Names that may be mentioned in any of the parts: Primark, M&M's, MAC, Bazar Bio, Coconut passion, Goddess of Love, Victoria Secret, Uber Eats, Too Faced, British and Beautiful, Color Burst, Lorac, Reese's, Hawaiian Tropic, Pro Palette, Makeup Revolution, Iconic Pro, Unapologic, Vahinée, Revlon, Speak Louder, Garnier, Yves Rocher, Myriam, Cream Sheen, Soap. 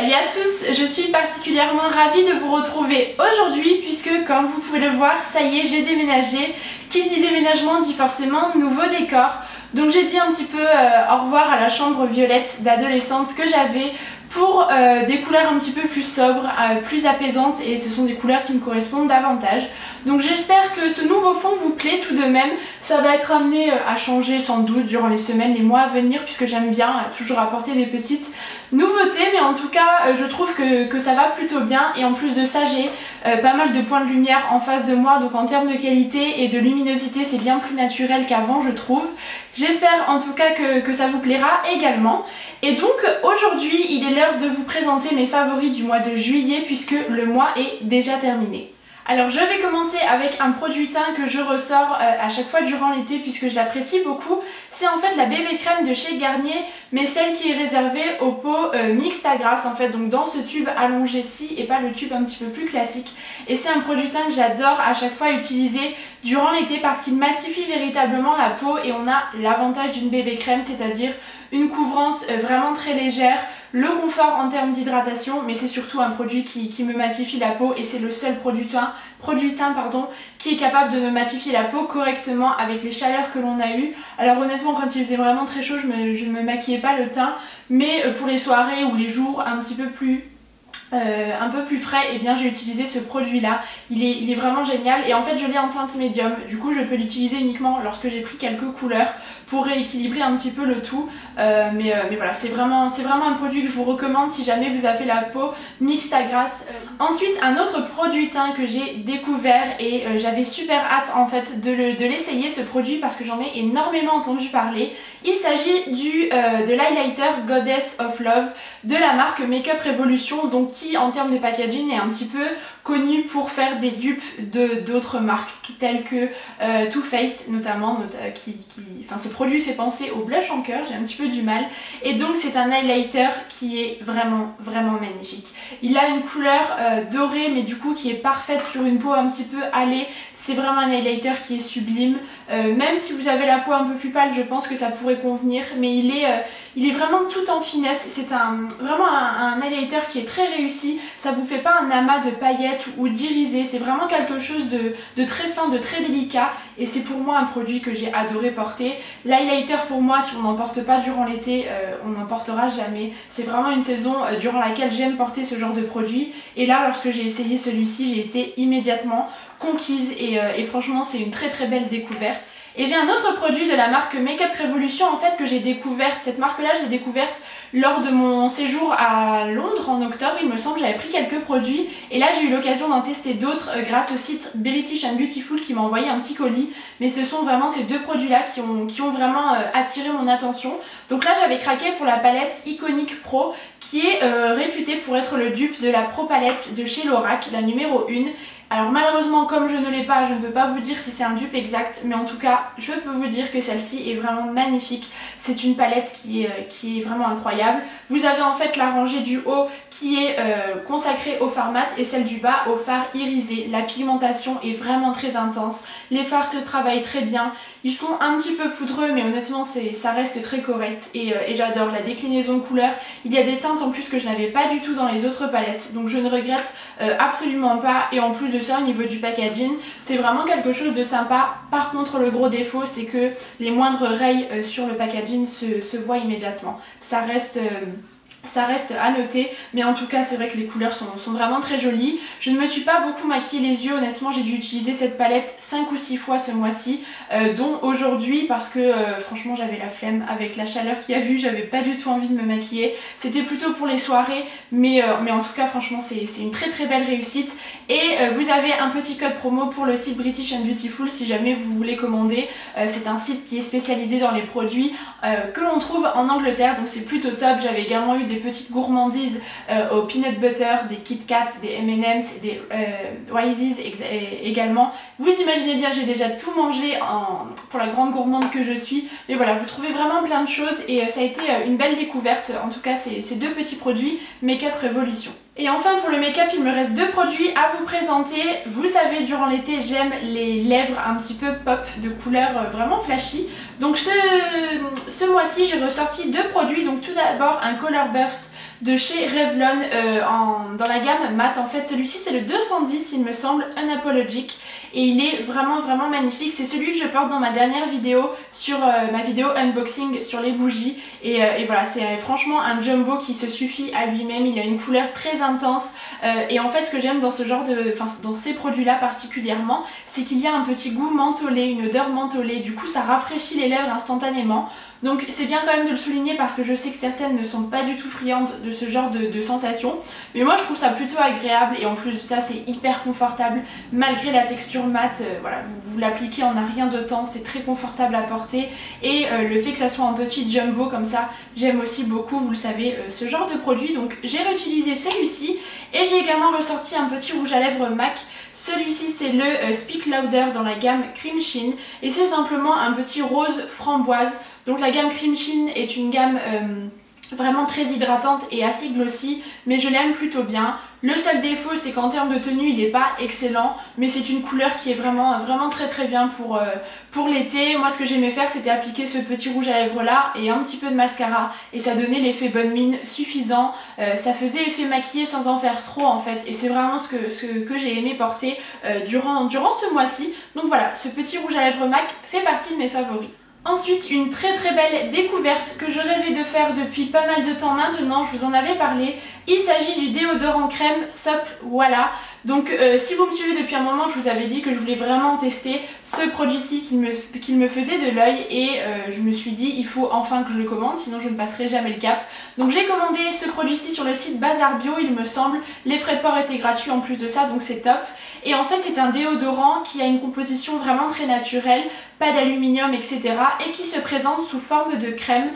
Salut à tous, je suis particulièrement ravie de vous retrouver aujourd'hui puisque comme vous pouvez le voir, ça y est, j'ai déménagé. Qui dit déménagement dit forcément nouveau décor. Donc j'ai dit un petit peu au revoir à la chambre violette d'adolescente que j'avais pour des couleurs un petit peu plus sobres, plus apaisantes, et ce sont des couleurs qui me correspondent davantage. Donc j'espère que ce nouveau fond vous plaît tout de même. Ça va être amené à changer sans doute durant les semaines, les mois à venir, puisque j'aime bien toujours apporter des petites nouveautés, mais en tout cas je trouve que ça va plutôt bien, et en plus de ça j'ai pas mal de points de lumière en face de moi, donc en termes de qualité et de luminosité c'est bien plus naturel qu'avant je trouve. J'espère en tout cas que ça vous plaira également. Et donc aujourd'hui il est l'heure de vous présenter mes favoris du mois de juillet puisque le mois est déjà terminé. Alors je vais commencer avec un produit teint que je ressors à chaque fois durant l'été puisque je l'apprécie beaucoup. C'est en fait la bébé crème de chez Garnier, mais celle qui est réservée aux peaux mixtes à grasses en fait, donc dans ce tube allongé-ci et pas le tube un petit peu plus classique. Et c'est un produit teint que j'adore à chaque fois utiliser durant l'été parce qu'il matifie véritablement la peau et on a l'avantage d'une bébé crème, c'est-à-dire une couvrance vraiment très légère, le confort en termes d'hydratation, mais c'est surtout un produit qui me matifie la peau, et c'est le seul produit teint qui est capable de me matifier la peau correctement avec les chaleurs que l'on a eues. Alors honnêtement quand il faisait vraiment très chaud je ne me maquillais pas le teint, mais pour les soirées ou les jours un petit peu plus frais, et eh bien j'ai utilisé ce produit là, il est vraiment génial, et en fait je l'ai en teinte médium, du coup je peux l'utiliser uniquement lorsque j'ai pris quelques couleurs pour rééquilibrer un petit peu le tout, mais voilà, c'est vraiment un produit que je vous recommande si jamais vous avez la peau mixte à grasse. Ensuite un autre produit teint que j'ai découvert et j'avais super hâte en fait de l'essayer ce produit parce que j'en ai énormément entendu parler. Il s'agit de l'highlighter Goddess of Love de la marque Makeup Revolution, donc qui en termes de packaging est un petit peu connu pour faire des dupes d'autres marques telles que Too Faced notamment, enfin ce produit fait penser au blush en cœur, j'ai un petit peu du mal, et donc c'est un highlighter qui est vraiment magnifique. Il a une couleur dorée mais du coup qui est parfaite sur une peau un petit peu hâlée, c'est vraiment un highlighter qui est sublime, même si vous avez la peau un peu plus pâle je pense que ça pourrait convenir, mais il est vraiment tout en finesse, c'est vraiment un highlighter qui est très réussi, ça vous fait pas un amas de paillettes ou d'irisé, c'est vraiment quelque chose de très fin, de très délicat, et c'est pour moi un produit que j'ai adoré porter. L'highlighter pour moi, si on n'en porte pas durant l'été, on n'en portera jamais, c'est vraiment une saison durant laquelle j'aime porter ce genre de produit, et là lorsque j'ai essayé celui-ci j'ai été immédiatement conquise, et franchement c'est une très belle découverte. Et j'ai un autre produit de la marque Makeup Revolution en fait que j'ai découverte, cette marque là je l'ai découverte lors de mon séjour à Londres en octobre il me semble, j'avais pris quelques produits et là j'ai eu l'occasion d'en tester d'autres grâce au site British and Beautiful qui m'a envoyé un petit colis, mais ce sont vraiment ces deux produits là qui ont vraiment attiré mon attention. Donc là j'avais craqué pour la palette Iconic Pro qui est réputée pour être le dupe de la Pro Palette de chez Lorac, la numéro 1. Alors malheureusement comme je ne l'ai pas, je ne peux pas vous dire si c'est un dupe exact, mais en tout cas je peux vous dire que celle-ci est vraiment magnifique, c'est une palette qui est vraiment incroyable. Vous avez en fait la rangée du haut qui est consacrée au fard mat et celle du bas au fard irisé, la pigmentation est vraiment très intense, les fards se travaillent très bien, ils sont un petit peu poudreux mais honnêtement ça reste très correct, et j'adore la déclinaison couleur, il y a des teintes en plus que je n'avais pas du tout dans les autres palettes donc je ne regrette absolument pas, et en plus de ça au niveau du packaging c'est vraiment quelque chose de sympa. Par contre le gros défaut c'est que les moindres rayes sur le packaging se voient immédiatement, ça reste à noter, mais en tout cas c'est vrai que les couleurs sont vraiment très jolies. Je ne me suis pas beaucoup maquillée les yeux honnêtement, j'ai dû utiliser cette palette 5 ou 6 fois ce mois-ci, dont aujourd'hui parce que franchement j'avais la flemme avec la chaleur qu'il y a eu, j'avais pas du tout envie de me maquiller, c'était plutôt pour les soirées, mais en tout cas franchement c'est une très belle réussite, et vous avez un petit code promo pour le site British and Beautiful si jamais vous voulez commander, c'est un site qui est spécialisé dans les produits que l'on trouve en Angleterre, donc c'est plutôt top. J'avais également eu des petites gourmandises au peanut butter, des Kit Kats, des M&M's, des Reese's également. Vous imaginez bien, j'ai déjà tout mangé pour la grande gourmande que je suis, mais voilà, vous trouvez vraiment plein de choses, et ça a été une belle découverte en tout cas ces deux petits produits Makeup Revolution. Et enfin pour le make-up il me reste deux produits à vous présenter. Vous savez durant l'été j'aime les lèvres un petit peu pop de couleurs vraiment flashy. Donc ce mois-ci j'ai ressorti deux produits. Donc tout d'abord un Color Burst de chez Revlon dans la gamme mat. En fait, celui-ci c'est le 210 il me semble, Unapologic, et il est vraiment vraiment magnifique. C'est celui que je porte dans ma dernière vidéo, sur ma vidéo unboxing sur les bougies, et voilà, c'est franchement un jumbo qui se suffit à lui-même. Il a une couleur très intense, et en fait ce que j'aime dans ce genre de, dans ces produits là particulièrement, c'est qu'il y a un petit goût mentholé, une odeur mentholée, du coup ça rafraîchit les lèvres instantanément. Donc c'est bien quand même de le souligner, parce que je sais que certaines ne sont pas du tout friandes de ce genre de sensations, mais moi je trouve ça plutôt agréable, et en plus de ça c'est hyper confortable malgré la texture mate. Voilà, vous l'appliquez en un rien de temps, c'est très confortable à porter, et le fait que ça soit un petit jumbo comme ça, j'aime aussi beaucoup, vous le savez, ce genre de produit. Donc j'ai réutilisé celui-ci, et j'ai également ressorti un petit rouge à lèvres MAC. Celui-ci c'est le Speak Louder dans la gamme Cream Sheen, et c'est simplement un petit rose framboise. Donc la gamme Cream Sheen est une gamme vraiment très hydratante et assez glossy, mais je l'aime plutôt bien. Le seul défaut c'est qu'en termes de tenue il n'est pas excellent, mais c'est une couleur qui est vraiment vraiment très très bien pour l'été. Moi ce que j'aimais faire c'était appliquer ce petit rouge à lèvres là et un petit peu de mascara, et ça donnait l'effet bonne mine suffisant, ça faisait effet maquillé sans en faire trop en fait, et c'est vraiment ce que j'ai aimé porter durant ce mois-ci. Donc voilà, ce petit rouge à lèvres MAC fait partie de mes favoris. Ensuite, une très très belle découverte que je rêvais de faire depuis pas mal de temps maintenant, je vous en avais parlé. Il s'agit du déodorant crème Soap, voilà. Donc si vous me suivez depuis un moment, je vous avais dit que je voulais vraiment tester ce produit-ci qui me faisait de l'œil, et je me suis dit il faut enfin que je le commande, sinon je ne passerai jamais le cap. Donc j'ai commandé ce produit-ci sur le site Bazar Bio il me semble, les frais de port étaient gratuits en plus de ça, donc c'est top. Et en fait c'est un déodorant qui a une composition vraiment très naturelle, pas d'aluminium etc, et qui se présente sous forme de crème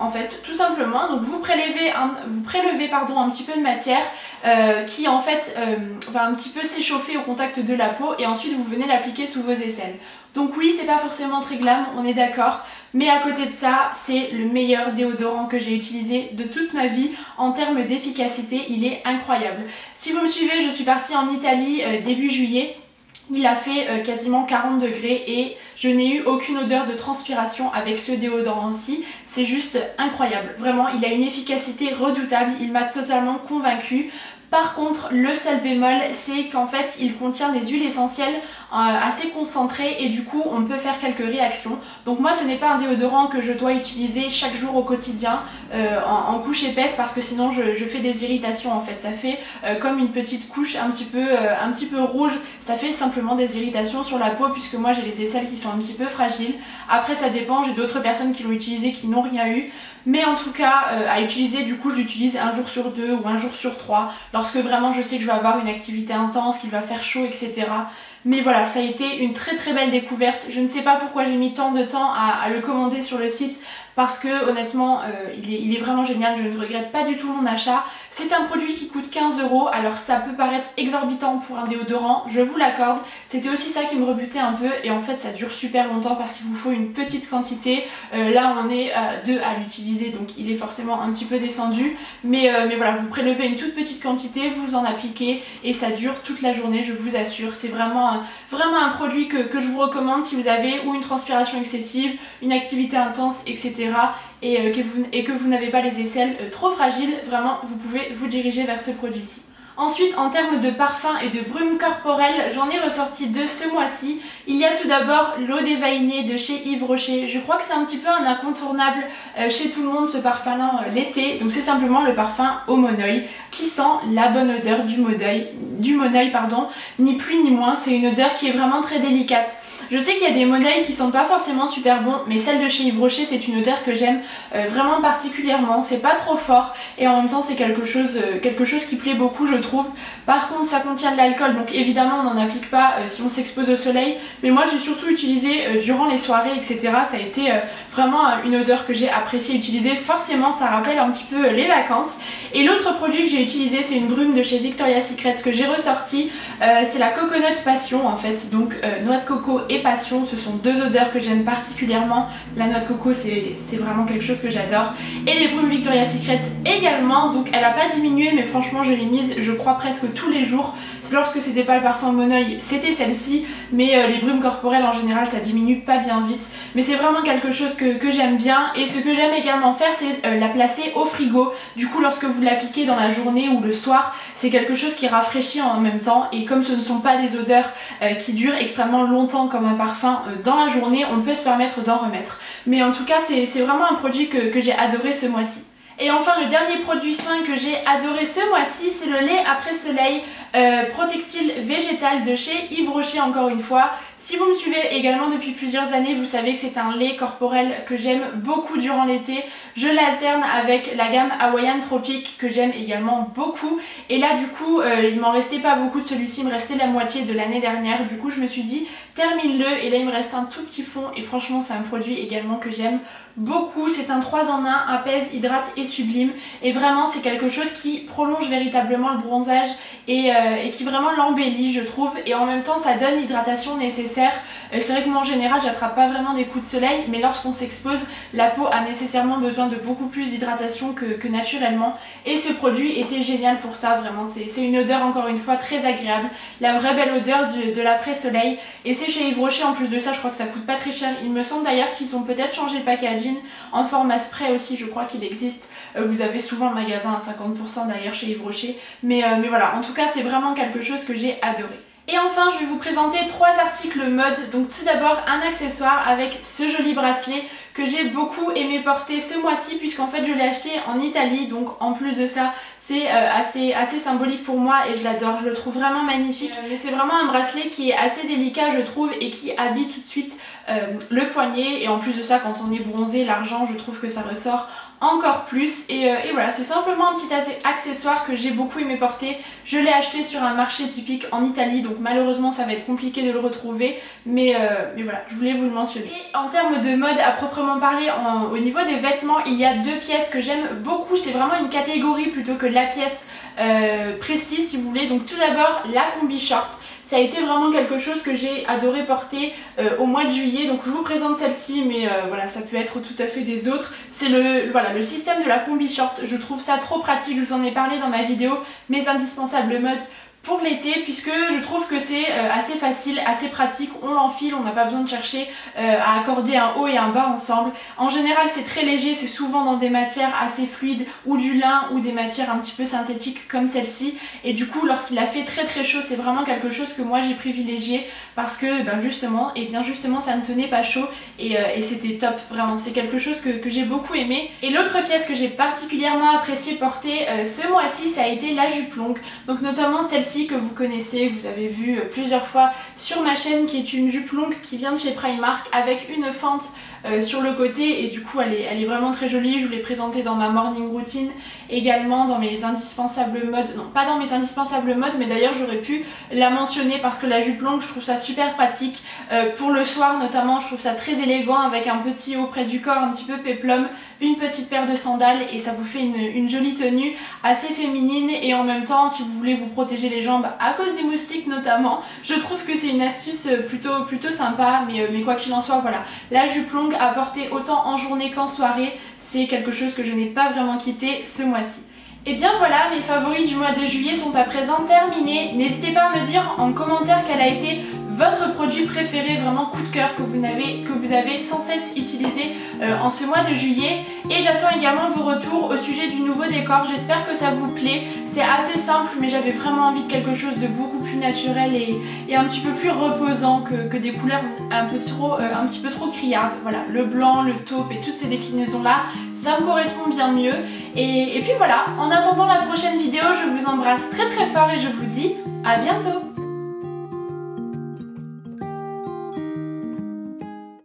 en fait tout simplement. Donc vous prélevez un petit peu de matière qui en fait va un petit peu s'échauffer au contact de la peau, et ensuite vous venez l'appliquer sous vos aisselles. Donc oui, c'est pas forcément très glam, on est d'accord, mais à côté de ça c'est le meilleur déodorant que j'ai utilisé de toute ma vie. En termes d'efficacité il est incroyable. Si vous me suivez, je suis partie en Italie début juillet. Il a fait quasiment 40 degrés et je n'ai eu aucune odeur de transpiration avec ce déodorant-ci. C'est juste incroyable. Vraiment, il a une efficacité redoutable. Il m'a totalement convaincue. Par contre, le seul bémol, c'est qu'en fait, il contient des huiles essentielles assez concentrées, et du coup, on peut faire quelques réactions. Donc moi, ce n'est pas un déodorant que je dois utiliser chaque jour au quotidien en couche épaisse, parce que sinon, je fais des irritations en fait. Ça fait comme une petite couche un petit peu rouge. Ça fait simplement des irritations sur la peau, puisque moi, j'ai les aisselles qui sont un petit peu fragiles. Après, ça dépend. J'ai d'autres personnes qui l'ont utilisé qui n'ont rien eu. Mais en tout cas à utiliser, du coup j'utilise un jour sur deux ou un jour sur trois, lorsque vraiment je sais que je vais avoir une activité intense, qu'il va faire chaud etc. Mais voilà, ça a été une très très belle découverte. Je ne sais pas pourquoi j'ai mis tant de temps à le commander sur le site, parce que honnêtement il est vraiment génial, je ne regrette pas du tout mon achat. C'est un produit qui coûte 15 €, alors ça peut paraître exorbitant pour un déodorant, je vous l'accorde. C'était aussi ça qui me rebutait un peu, et en fait ça dure super longtemps parce qu'il vous faut une petite quantité. Là on est deux à l'utiliser, donc il est forcément un petit peu descendu, mais voilà, vous prélevez une toute petite quantité, vous en appliquez et ça dure toute la journée, je vous assure. C'est vraiment un produit que je vous recommande si vous avez ou une transpiration excessive, une activité intense etc. et que vous n'avez pas les aisselles trop fragiles. Vraiment, vous pouvez vous diriger vers ce produit-ci. Ensuite, en termes de parfum et de brume corporelle, j'en ai ressorti deux ce mois-ci. Il y a tout d'abord l'eau des Vahinée de chez Yves Rocher. Je crois que c'est un petit peu un incontournable chez tout le monde, ce parfum-là l'été. Donc c'est simplement le parfum au monoeil qui sent la bonne odeur du monoeil pardon, ni plus ni moins. C'est une odeur qui est vraiment très délicate. Je sais qu'il y a des monoeils qui sentent pas forcément super bon, mais celle de chez Yves Rocher c'est une odeur que j'aime vraiment particulièrement. C'est pas trop fort et en même temps c'est quelque chose qui plaît beaucoup, je trouve. Par contre ça contient de l'alcool, donc évidemment on n'en applique pas si on s'expose au soleil, mais moi j'ai surtout utilisé durant les soirées etc. Ça a été vraiment une odeur que j'ai appréciée utiliser. Forcément ça rappelle un petit peu les vacances. Et l'autre produit que j'ai utilisé c'est une brume de chez Victoria Secret que j'ai ressortie, c'est la Coconut Passion en fait, donc noix de coco et et passion. Ce sont deux odeurs que j'aime particulièrement. La noix de coco, c'est vraiment quelque chose que j'adore. Et les brumes Victoria Secret également. Donc elle n'a pas diminué, mais franchement je l'ai mise je crois presque tous les jours. Lorsque c'était pas le parfum de mon oeil, c'était celle-ci. Mais les brumes corporelles en général ça diminue pas bien vite. Mais c'est vraiment quelque chose que j'aime bien. Et ce que j'aime également faire, c'est la placer au frigo. Du coup lorsque vous l'appliquez dans la journée ou le soir, c'est quelque chose qui rafraîchit en même temps. Et comme ce ne sont pas des odeurs qui durent extrêmement longtemps comme un parfum dans la journée, on peut se permettre d'en remettre. Mais en tout cas c'est vraiment un produit que j'ai adoré ce mois-ci. Et enfin le dernier produit soin que j'ai adoré ce mois-ci, c'est le lait après soleil protectile végétal de chez Yves Rocher encore une fois. Si vous me suivez également depuis plusieurs années, vous savez que c'est un lait corporel que j'aime beaucoup durant l'été. Je l'alterne avec la gamme Hawaiian Tropic que j'aime également beaucoup. Et là du coup, il m'en restait pas beaucoup de celui-ci, il me restait la moitié de l'année dernière. Du coup je me suis dit termine-le, et là il me reste un tout petit fond. Et franchement c'est un produit également que j'aime beaucoup. C'est un 3 en 1, apaise, hydrate et sublime. Et vraiment c'est quelque chose qui prolonge véritablement le bronzage et qui vraiment l'embellit je trouve. Et en même temps ça donne l'hydratation nécessaire. C'est vrai que moi en général j'attrape pas vraiment des coups de soleil, mais lorsqu'on s'expose la peau a nécessairement besoin de beaucoup plus d'hydratation que naturellement, et ce produit était génial pour ça. Vraiment c'est une odeur encore une fois très agréable, la vraie belle odeur de l'après soleil, et c'est chez Yves Rocher. En plus de ça je crois que ça coûte pas très cher. Il me semble d'ailleurs qu'ils ont peut-être changé le packaging en format spray aussi, je crois qu'il existe. Vous avez souvent le magasin à 50% d'ailleurs chez Yves Rocher, mais voilà, en tout cas c'est vraiment quelque chose que j'ai adoré. Et enfin je vais vous présenter 3 articles mode. Donc tout d'abord un accessoire avec ce joli bracelet que j'ai beaucoup aimé porter ce mois-ci, puisqu'en fait je l'ai acheté en Italie. Donc en plus de ça c'est assez symbolique pour moi et je l'adore, je le trouve vraiment magnifique. Mais c'est vraiment un bracelet qui est assez délicat je trouve et qui habille tout de suite le poignet, et en plus de ça quand on est bronzé, l'argent, je trouve que ça ressort encore plus. Et voilà, c'est simplement un petit accessoire que j'ai beaucoup aimé porter. Je l'ai acheté sur un marché typique en Italie, donc malheureusement ça va être compliqué de le retrouver, mais voilà, je voulais vous le mentionner. Et en termes de mode à proprement parler, au niveau des vêtements, il y a 2 pièces que j'aime beaucoup. C'est vraiment une catégorie plutôt que la pièce précise si vous voulez. Donc tout d'abord la combi short. Ça a été vraiment quelque chose que j'ai adoré porter au mois de juillet. Donc je vous présente celle-ci, mais voilà, ça peut être tout à fait des autres. C'est le système de la combi short. Je trouve ça trop pratique, je vous en ai parlé dans ma vidéo mes indispensables mode pour l'été, puisque je trouve que c'est assez facile, assez pratique, on l'enfile, on n'a pas besoin de chercher à accorder un haut et un bas ensemble. En général c'est très léger, c'est souvent dans des matières assez fluides, ou du lin ou des matières un petit peu synthétiques comme celle-ci, et du coup lorsqu'il a fait très très chaud, c'est vraiment quelque chose que moi j'ai privilégié, parce que justement ça ne tenait pas chaud et c'était top. Vraiment c'est quelque chose que j'ai beaucoup aimé. Et l'autre pièce que j'ai particulièrement apprécié porter ce mois-ci, ça a été la jupe longue, donc notamment celle-ci que vous connaissez, que vous avez vu plusieurs fois sur ma chaîne, qui est une jupe longue qui vient de chez Primark avec une fente sur le côté, et du coup elle est vraiment très jolie. Je vous l'ai présentée dans ma morning routine, également dans mes indispensables modes, non pas dans mes indispensables modes, mais d'ailleurs j'aurais pu la mentionner parce que la jupe longue je trouve ça super pratique pour le soir notamment. Je trouve ça très élégant avec un petit haut près du corps un petit peu péplum, une petite paire de sandales, et ça vous fait une jolie tenue assez féminine. Et en même temps si vous voulez vous protéger les jambes à cause des moustiques notamment, je trouve que c'est une astuce plutôt sympa. Mais quoi qu'il en soit, voilà, la jupe longue à porter autant en journée qu'en soirée, c'est quelque chose que je n'ai pas vraiment quitté ce mois-ci. Et bien voilà, mes favoris du mois de juillet sont à présent terminés. N'hésitez pas à me dire en commentaire quel a été votre produit préféré, vraiment coup de cœur que vous avez sans cesse utilisé en ce mois de juillet. Et j'attends également vos retours au sujet du nouveau décor, j'espère que ça vous plaît. C'est assez simple, mais j'avais vraiment envie de quelque chose de beaucoup plus naturel et un petit peu plus reposant que des couleurs un petit peu trop criardes. Voilà, le blanc, le taupe et toutes ces déclinaisons là, ça me correspond bien mieux. Et puis voilà, en attendant la prochaine vidéo, je vous embrasse très très fort et je vous dis à bientôt.